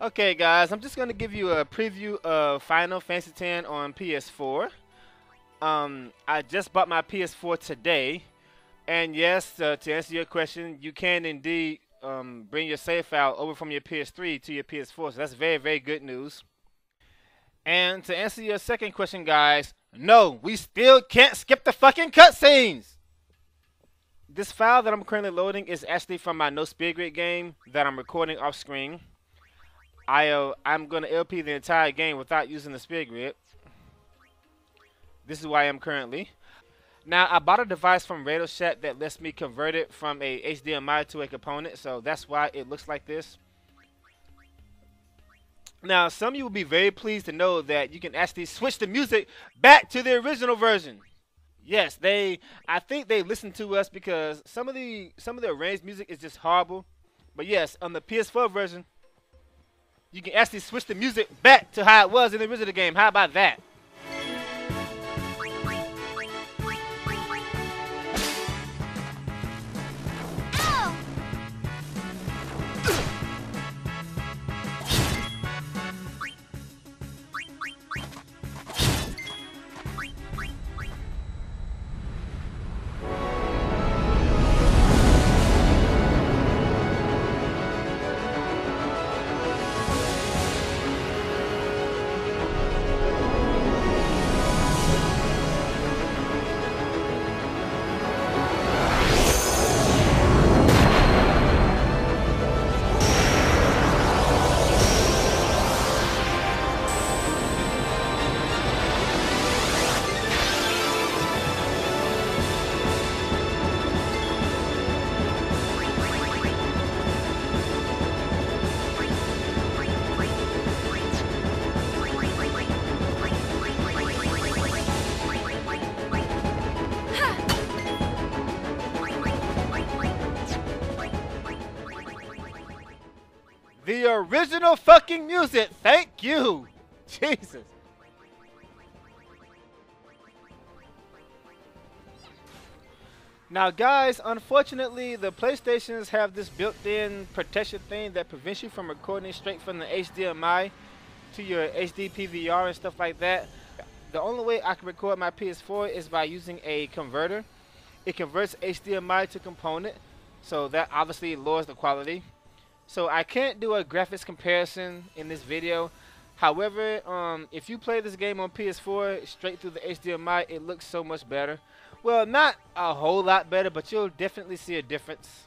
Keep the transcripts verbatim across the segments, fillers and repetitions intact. Okay guys, I'm just going to give you a preview of Final Fantasy X on P S four. Um, I just bought my P S four today, and yes, uh, to answer your question, you can indeed um, bring your save file over from your P S three to your P S four, so that's very, very good news. And to answer your second question, guys, no, we still can't skip the fucking cutscenes! This file that I'm currently loading is actually from my No Speed Grid game that I'm recording off screen. I, uh, I'm going to L P the entire game without using the speed grid. This is where I am currently. Now, I bought a device from RadioShack that lets me convert it from a H D M I to a component, so that's why it looks like this. Now, some of you will be very pleased to know that you can actually switch the music back to the original version. Yes, they. I think they listened to us because some of the some of the arranged music is just horrible. But yes, on the P S four version, you can actually switch the music back to how it was in the original game. How about that? The original fucking music, thank you! Jesus. Now guys, unfortunately the PlayStations have this built-in protection thing that prevents you from recording straight from the H D M I to your H D P V R and stuff like that. The only way I can record my P S four is by using a converter. It converts H D M I to component, so that obviously lowers the quality. So I can't do a graphics comparison in this video. However, um, if you play this game on P S four straight through the H D M I, it looks so much better. Well, not a whole lot better, but you'll definitely see a difference.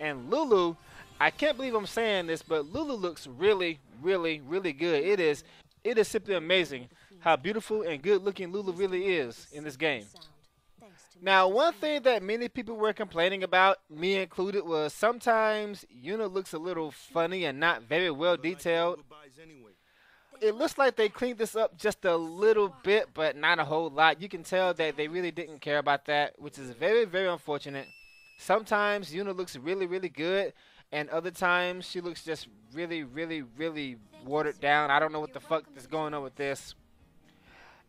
And Lulu, I can't believe I'm saying this, but Lulu looks really, really, really good. It is, it is simply amazing how beautiful and good looking Lulu really is in this game. Now, one thing that many people were complaining about, me included, was sometimes Yuna looks a little funny and not very well detailed. It looks like they cleaned this up just a little bit, but not a whole lot. You can tell that they really didn't care about that, which is very, very unfortunate. Sometimes Yuna looks really, really good, and other times she looks just really, really, really watered down. I don't know what the fuck is going on with this.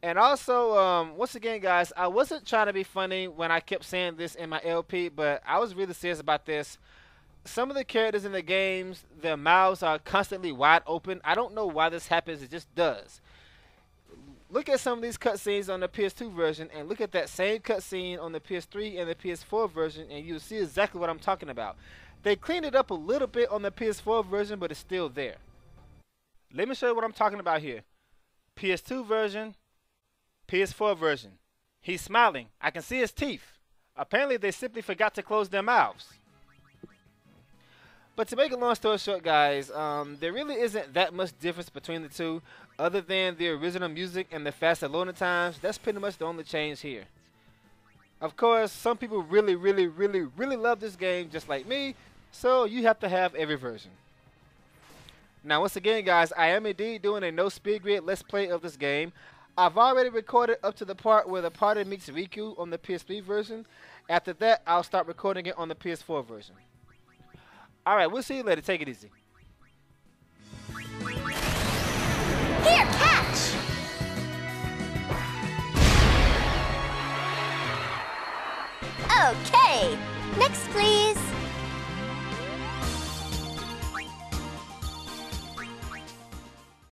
And also, um, once again, guys, I wasn't trying to be funny when I kept saying this in my L P, but I was really serious about this. Some of the characters in the games, their mouths are constantly wide open. I don't know why this happens. It just does. Look at some of these cutscenes on the P S two version, and look at that same cutscene on the P S three and the P S four version, and you'll see exactly what I'm talking about. They cleaned it up a little bit on the P S four version, but it's still there. Let me show you what I'm talking about here. P S two version. P S four version. He's smiling. I can see his teeth. Apparently they simply forgot to close their mouths. But to make a long story short, guys, um, there really isn't that much difference between the two other than the original music and the faster loading times. That's pretty much the only change here. Of course, some people really, really, really, really love this game just like me, so you have to have every version. Now, once again, guys, I am indeed doing a no speed grid let's play of this game. I've already recorded up to the part where the party meets Riku on the P S three version. After that, I'll start recording it on the P S four version. Alright, we'll see you later. Take it easy. Here, catch! Okay, next please.